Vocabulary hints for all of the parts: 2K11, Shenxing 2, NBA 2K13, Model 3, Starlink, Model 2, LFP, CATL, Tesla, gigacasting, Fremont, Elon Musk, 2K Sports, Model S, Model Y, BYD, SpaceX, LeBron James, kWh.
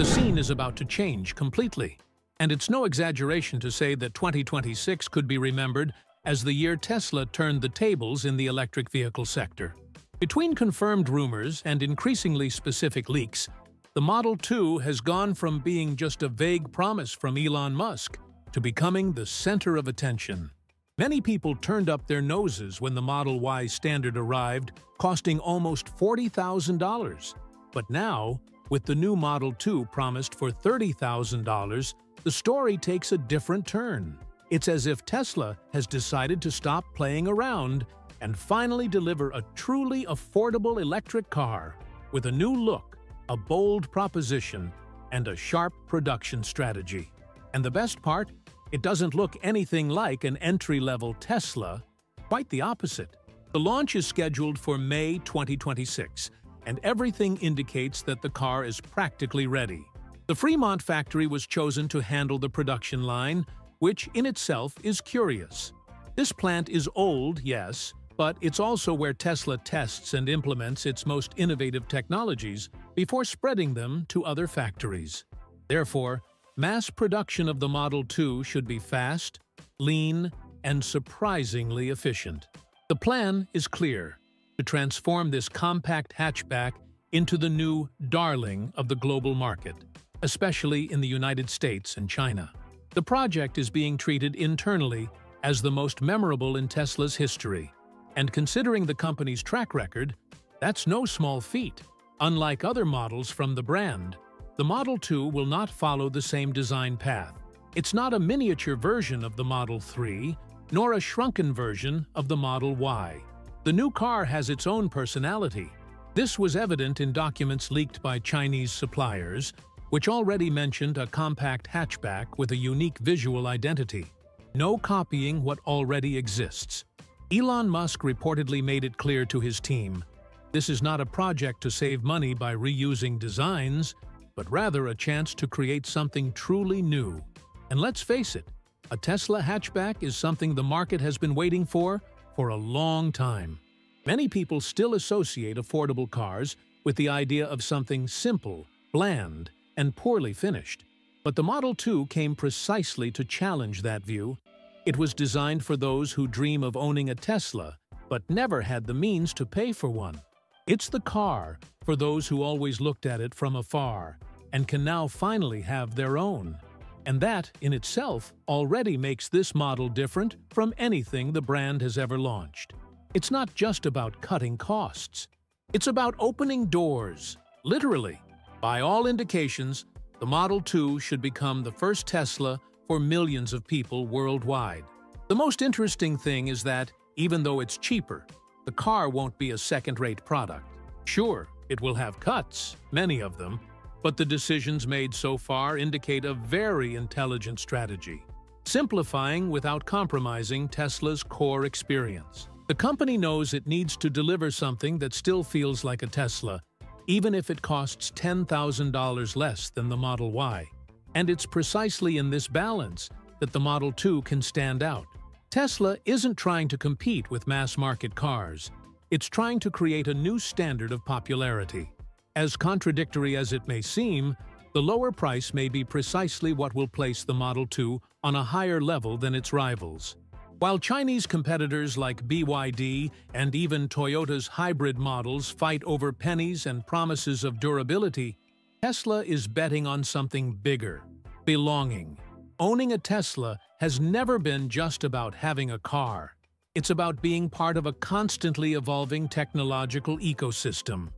The scene is about to change completely, and it's no exaggeration to say that 2026 could be remembered as the year Tesla turned the tables in the electric vehicle sector. Between confirmed rumors and increasingly specific leaks, the Model 2 has gone from being just a vague promise from Elon Musk to becoming the center of attention. Many people turned up their noses when the Model Y standard arrived, costing almost $40,000. But now, with the new Model 2 promised for $30,000, the story takes a different turn. It's as if Tesla has decided to stop playing around and finally deliver a truly affordable electric car with a new look, a bold proposition, and a sharp production strategy. And the best part? It doesn't look anything like an entry-level Tesla, quite the opposite. The launch is scheduled for May 2026, and everything indicates that the car is practically ready. The Fremont factory was chosen to handle the production line, which in itself is curious. This plant is old, yes, but it's also where Tesla tests and implements its most innovative technologies before spreading them to other factories. Therefore, mass production of the Model 2 should be fast, lean, and surprisingly efficient. The plan is clear: to transform this compact hatchback into the new darling of the global market, especially in the United States and China. The project is being treated internally as the most memorable in Tesla's history, and considering the company's track record, that's no small feat. Unlike other models from the brand, the Model 2 will not follow the same design path. It's not a miniature version of the Model 3, nor a shrunken version of the Model Y. The new car has its own personality. This was evident in documents leaked by Chinese suppliers, which already mentioned a compact hatchback with a unique visual identity. No copying what already exists. Elon Musk reportedly made it clear to his team, this is not a project to save money by reusing designs, but rather a chance to create something truly new. And let's face it, a Tesla hatchback is something the market has been waiting for a long time. Many people still associate affordable cars with the idea of something simple, bland, and poorly finished. But the Model 2 came precisely to challenge that view. It was designed for those who dream of owning a Tesla, but never had the means to pay for one. It's the car for those who always looked at it from afar, and can now finally have their own. And that, in itself, already makes this model different from anything the brand has ever launched. It's not just about cutting costs. It's about opening doors, literally. By all indications, the Model 2 should become the first Tesla for millions of people worldwide. The most interesting thing is that, even though it's cheaper, the car won't be a second-rate product. Sure, it will have cuts, many of them, but the decisions made so far indicate a very intelligent strategy, simplifying without compromising Tesla's core experience. The company knows it needs to deliver something that still feels like a Tesla, even if it costs $10,000 less than the Model Y. And it's precisely in this balance that the Model 2 can stand out. Tesla isn't trying to compete with mass-market cars. It's trying to create a new standard of popularity. As contradictory as it may seem, the lower price may be precisely what will place the Model 2 on a higher level than its rivals. While Chinese competitors like BYD and even Toyota's hybrid models fight over pennies and promises of durability, Tesla is betting on something bigger: belonging. Owning a Tesla has never been just about having a car. It's about being part of a constantly evolving technological ecosystem.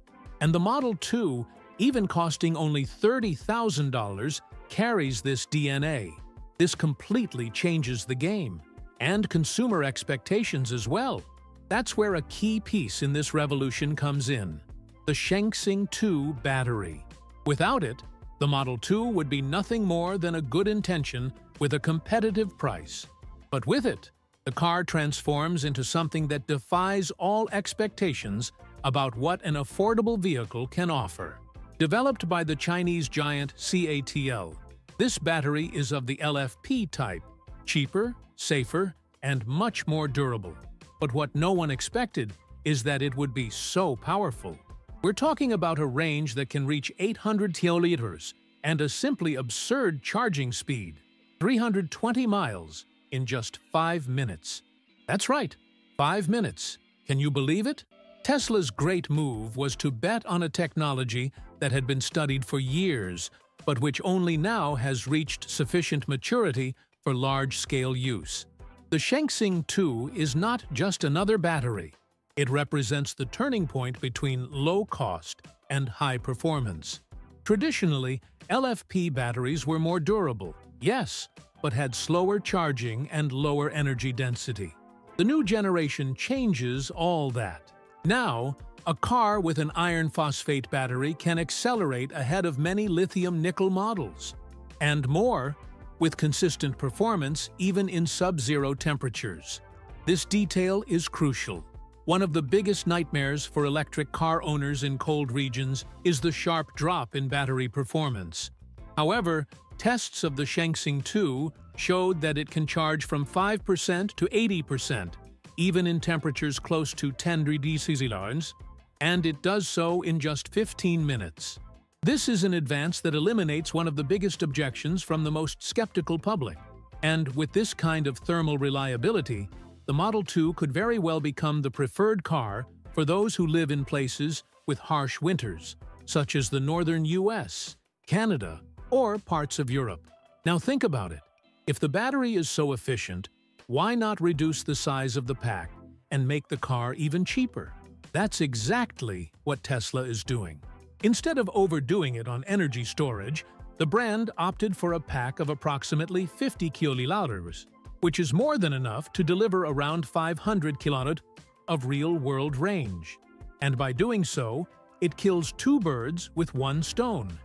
And the Model 2, even costing only $30,000, carries this DNA. This completely changes the game, and consumer expectations as well. That's where a key piece in this revolution comes in: the Shenxing 2 battery. Without it, the Model 2 would be nothing more than a good intention with a competitive price. But with it, the car transforms into something that defies all expectations about what an affordable vehicle can offer. Developed by the Chinese giant CATL, this battery is of the LFP type, cheaper, safer, and much more durable. But what no one expected is that it would be so powerful. We're talking about a range that can reach 800 kilometers, and a simply absurd charging speed, 320 miles in just 5 minutes. That's right, 5 minutes. Can you believe it? Tesla's great move was to bet on a technology that had been studied for years, but which only now has reached sufficient maturity for large-scale use. The Shenxing 2 is not just another battery. It represents the turning point between low cost and high performance. Traditionally, LFP batteries were more durable, yes, but had slower charging and lower energy density. The new generation changes all that. Now, a car with an iron phosphate battery can accelerate ahead of many lithium-nickel models. And more, with consistent performance even in sub-zero temperatures. This detail is crucial. One of the biggest nightmares for electric car owners in cold regions is the sharp drop in battery performance. However, tests of the Shenxing 2 showed that it can charge from 5% to 80%, even in temperatures close to 10 degrees Celsius, and it does so in just 15 minutes. This is an advance that eliminates one of the biggest objections from the most skeptical public. And with this kind of thermal reliability, the Model 2 could very well become the preferred car for those who live in places with harsh winters, such as the northern US, Canada, or parts of Europe. Now think about it. If the battery is so efficient, why not reduce the size of the pack and make the car even cheaper? That's exactly what Tesla is doing. Instead of overdoing it on energy storage, the brand opted for a pack of approximately 50 kWh, which is more than enough to deliver around 500 km of real-world range. And by doing so, it kills two birds with one stone.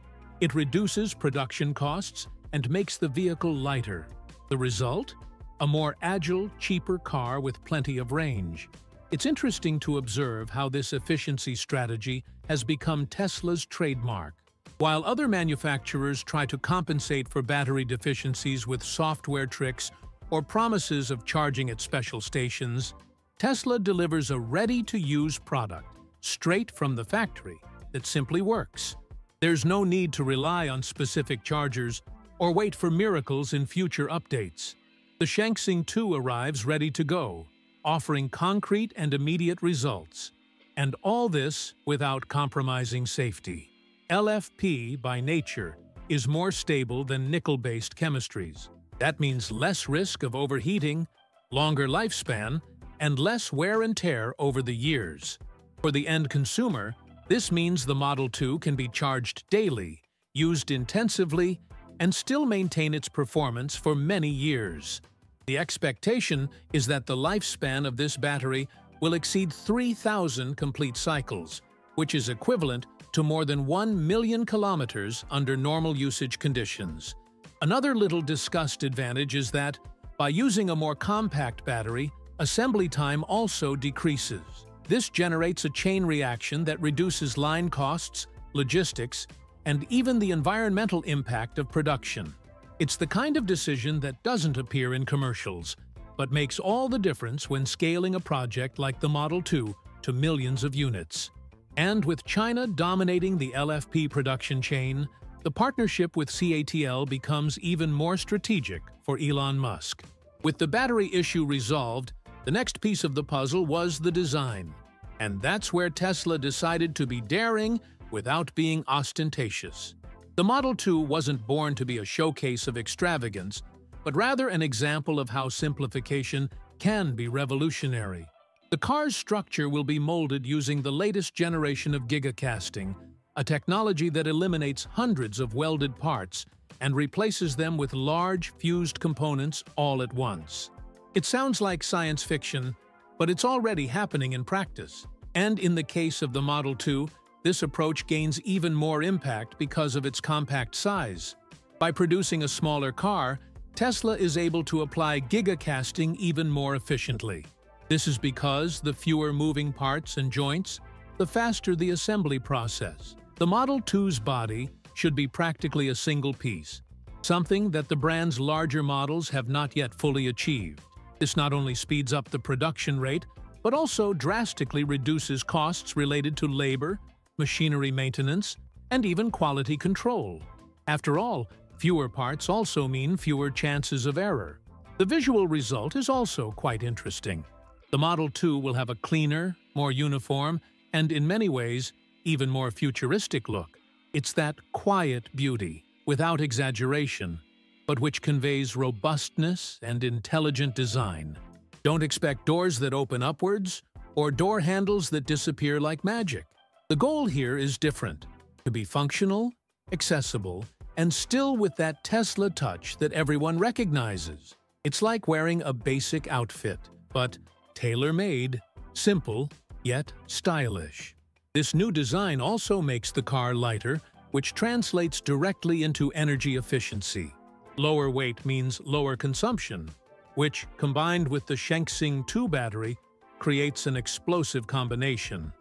It reduces production costs and makes the vehicle lighter. The result? A more agile, cheaper car with plenty of range. It's interesting to observe how this efficiency strategy has become Tesla's trademark. While other manufacturers try to compensate for battery deficiencies with software tricks or promises of charging at special stations, Tesla delivers a ready-to-use product straight from the factory that simply works. There's no need to rely on specific chargers or wait for miracles in future updates. The Shenxing 2 arrives ready to go, offering concrete and immediate results. And all this without compromising safety. LFP, by nature, is more stable than nickel-based chemistries. That means less risk of overheating, longer lifespan, and less wear and tear over the years. For the end consumer, this means the Model 2 can be charged daily, used intensively, and still maintain its performance for many years. The expectation is that the lifespan of this battery will exceed 3,000 complete cycles, which is equivalent to more than 1 million kilometers under normal usage conditions. Another little discussed advantage is that, by using a more compact battery, assembly time also decreases. This generates a chain reaction that reduces line costs, logistics, and even the environmental impact of production. It's the kind of decision that doesn't appear in commercials, but makes all the difference when scaling a project like the Model 2 to millions of units. And with China dominating the LFP production chain, the partnership with CATL becomes even more strategic for Elon Musk. With the battery issue resolved, the next piece of the puzzle was the design. And that's where Tesla decided to be daring without being ostentatious. The Model 2 wasn't born to be a showcase of extravagance, but rather an example of how simplification can be revolutionary. The car's structure will be molded using the latest generation of gigacasting, a technology that eliminates hundreds of welded parts and replaces them with large, fused components all at once. It sounds like science fiction, but it's already happening in practice. And in the case of the Model 2, this approach gains even more impact because of its compact size. By producing a smaller car, Tesla is able to apply gigacasting even more efficiently. This is because the fewer moving parts and joints, the faster the assembly process. The Model 2's body should be practically a single piece, something that the brand's larger models have not yet fully achieved. This not only speeds up the production rate, but also drastically reduces costs related to labor, machinery maintenance, and even quality control. After all, fewer parts also mean fewer chances of error. The visual result is also quite interesting. The Model 2 will have a cleaner, more uniform, and in many ways, even more futuristic look. It's that quiet beauty, without exaggeration, but which conveys robustness and intelligent design. Don't expect doors that open upwards or door handles that disappear like magic. The goal here is different: to be functional, accessible, and still with that Tesla touch that everyone recognizes. It's like wearing a basic outfit, but tailor-made, simple, yet stylish. This new design also makes the car lighter, which translates directly into energy efficiency. Lower weight means lower consumption, which, combined with the Shenxing 2 battery, creates an explosive combination.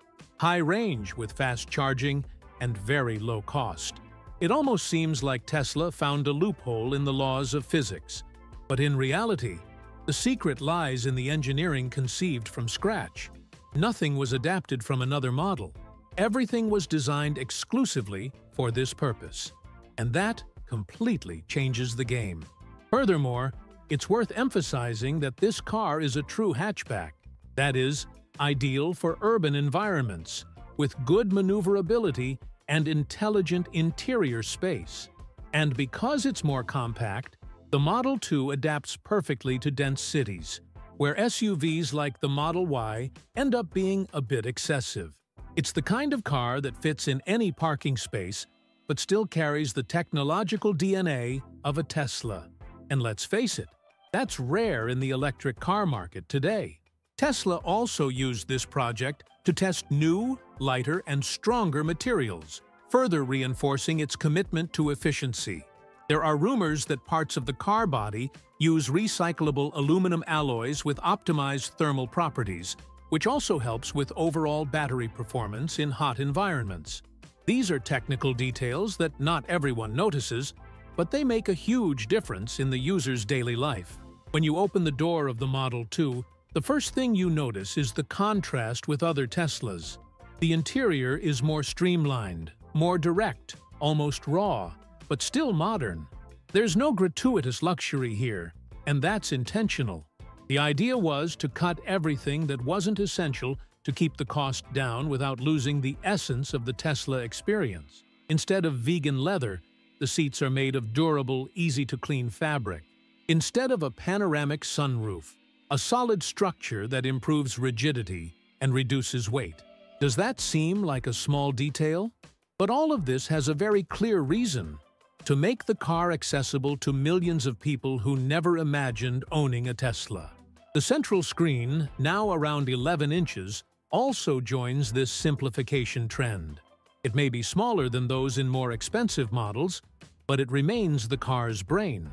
High range with fast charging and very low cost. It almost seems like Tesla found a loophole in the laws of physics, but in reality, the secret lies in the engineering conceived from scratch. Nothing was adapted from another model. Everything was designed exclusively for this purpose, and that completely changes the game. Furthermore, it's worth emphasizing that this car is a true hatchback, that is, ideal for urban environments, with good maneuverability and intelligent interior space. And because it's more compact, the Model 2 adapts perfectly to dense cities, where SUVs like the Model Y end up being a bit excessive. It's the kind of car that fits in any parking space but still carries the technological DNA of a Tesla. And let's face it, that's rare in the electric car market today. Tesla also used this project to test new, lighter, and stronger materials, further reinforcing its commitment to efficiency. There are rumors that parts of the car body use recyclable aluminum alloys with optimized thermal properties, which also helps with overall battery performance in hot environments. These are technical details that not everyone notices, but they make a huge difference in the user's daily life. When you open the door of the Model 2, the first thing you notice is the contrast with other Teslas. The interior is more streamlined, more direct, almost raw, but still modern. There's no gratuitous luxury here, and that's intentional. The idea was to cut everything that wasn't essential to keep the cost down without losing the essence of the Tesla experience. Instead of vegan leather, the seats are made of durable, easy-to-clean fabric. Instead of a panoramic sunroof, a solid structure that improves rigidity and reduces weight. Does that seem like a small detail? But all of this has a very clear reason: to make the car accessible to millions of people who never imagined owning a Tesla. The central screen, now around 11 inches, also joins this simplification trend. It may be smaller than those in more expensive models, but it remains the car's brain.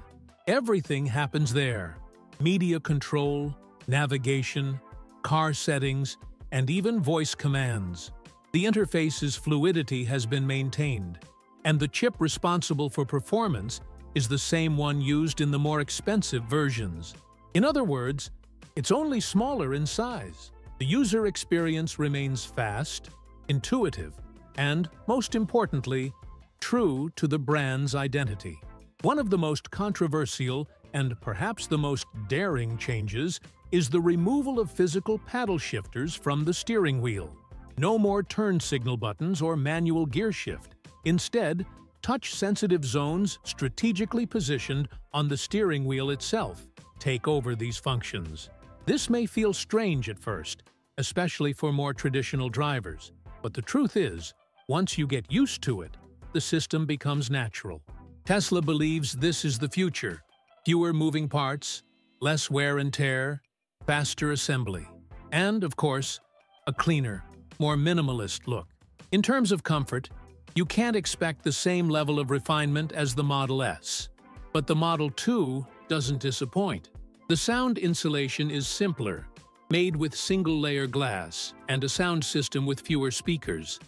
Everything happens there: media control, navigation, car settings, and even voice commands. The interface's fluidity has been maintained, and the chip responsible for performance is the same one used in the more expensive versions. In other words, it's only smaller in size. The user experience remains fast, intuitive, and, most importantly, true to the brand's identity. One of the most controversial and perhaps the most daring changes is the removal of physical paddle shifters from the steering wheel. No more turn signal buttons or manual gear shift. Instead, touch-sensitive zones strategically positioned on the steering wheel itself take over these functions. This may feel strange at first, especially for more traditional drivers. But the truth is, once you get used to it, the system becomes natural. Tesla believes this is the future: fewer moving parts, less wear and tear, faster assembly, and, of course, a cleaner, more minimalist look. In terms of comfort, you can't expect the same level of refinement as the Model S, but the Model 2 doesn't disappoint. The sound insulation is simpler, made with single-layer glass and a sound system with fewer speakers.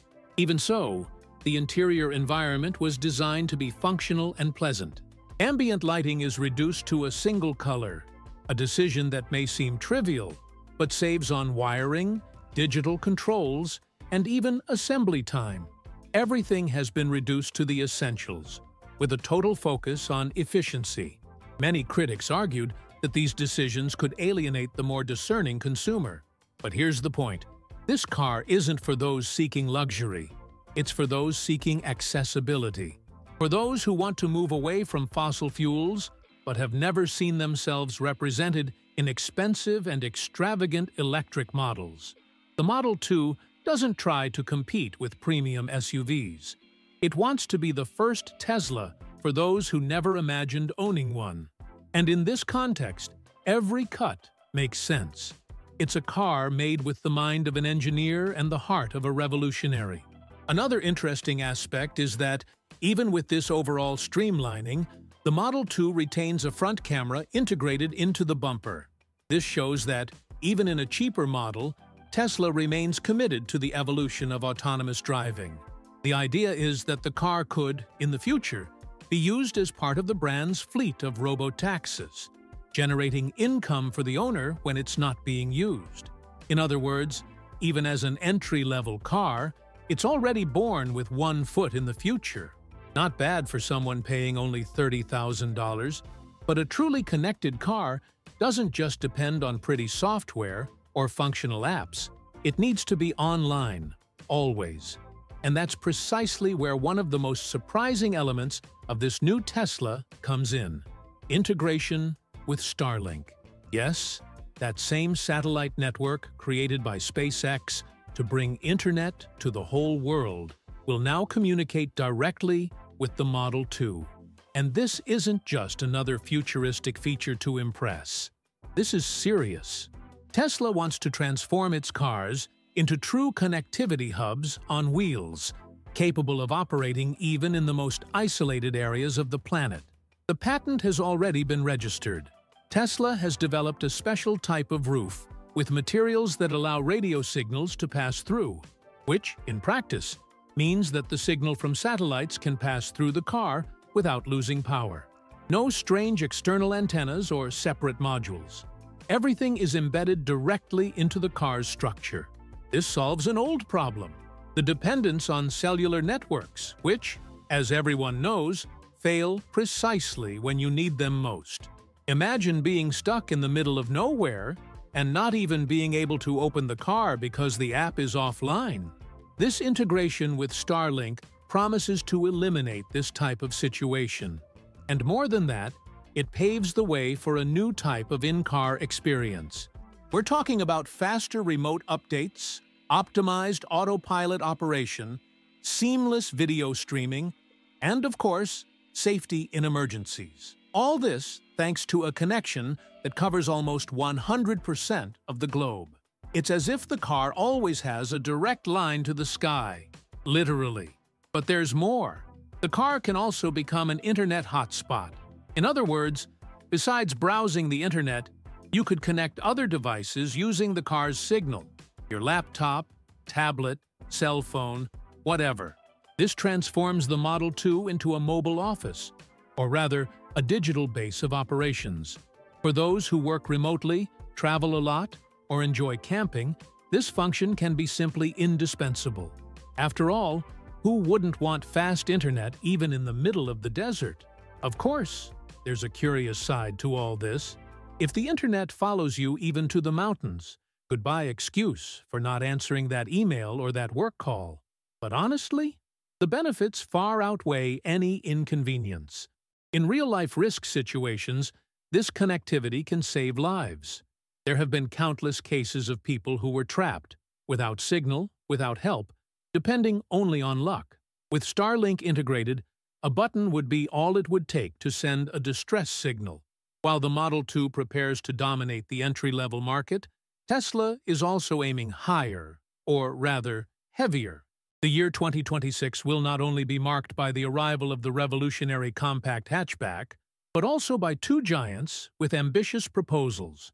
Even so, the interior environment was designed to be functional and pleasant. Ambient lighting is reduced to a single color, a decision that may seem trivial, but saves on wiring, digital controls, and even assembly time. Everything has been reduced to the essentials, with a total focus on efficiency. Many critics argued that these decisions could alienate the more discerning consumer. But here's the point. This car isn't for those seeking luxury. It's for those seeking accessibility. For those who want to move away from fossil fuels but have never seen themselves represented in expensive and extravagant electric models. The Model 2 doesn't try to compete with premium SUVs. It wants to be the first Tesla for those who never imagined owning one. And in this context, every cut makes sense. It's a car made with the mind of an engineer and the heart of a revolutionary. Another interesting aspect is that, even with this overall streamlining, the Model 2 retains a front camera integrated into the bumper. This shows that, even in a cheaper model, Tesla remains committed to the evolution of autonomous driving. The idea is that the car could, in the future, be used as part of the brand's fleet of robo-taxis, generating income for the owner when it's not being used. In other words, even as an entry-level car, it's already born with one foot in the future. Not bad for someone paying only $30,000, but a truly connected car doesn't just depend on pretty software or functional apps. It needs to be online, always. And that's precisely where one of the most surprising elements of this new Tesla comes in: integration with Starlink. Yes, that same satellite network created by SpaceX to bring internet to the whole world will now communicate directly with the Model 2. And this isn't just another futuristic feature to impress. This is serious. Tesla wants to transform its cars into true connectivity hubs on wheels, capable of operating even in the most isolated areas of the planet. The patent has already been registered. Tesla has developed a special type of roof with materials that allow radio signals to pass through, which, in practice, means that the signal from satellites can pass through the car without losing power. No strange external antennas or separate modules. Everything is embedded directly into the car's structure. This solves an old problem, the dependence on cellular networks, which, as everyone knows, fail precisely when you need them most. Imagine being stuck in the middle of nowhere and not even being able to open the car because the app is offline. This integration with Starlink promises to eliminate this type of situation. And more than that, it paves the way for a new type of in-car experience. We're talking about faster remote updates, optimized autopilot operation, seamless video streaming, and of course, safety in emergencies. All this thanks to a connection that covers almost 100% of the globe. It's as if the car always has a direct line to the sky, literally. But there's more. The car can also become an internet hotspot. In other words, besides browsing the internet, you could connect other devices using the car's signal, your laptop, tablet, cell phone, whatever. This transforms the Model 2 into a mobile office, or rather, a digital base of operations. For those who work remotely, travel a lot, or enjoy camping, this function can be simply indispensable. After all, who wouldn't want fast internet even in the middle of the desert? Of course, there's a curious side to all this. If the internet follows you even to the mountains, goodbye excuse for not answering that email or that work call. But honestly, the benefits far outweigh any inconvenience. In real-life risk situations, this connectivity can save lives. There have been countless cases of people who were trapped, without signal, without help, depending only on luck. With Starlink integrated, a button would be all it would take to send a distress signal. While the Model 2 prepares to dominate the entry-level market, Tesla is also aiming higher, or rather, heavier. The year 2026 will not only be marked by the arrival of the revolutionary compact hatchback, but also by two giants with ambitious proposals.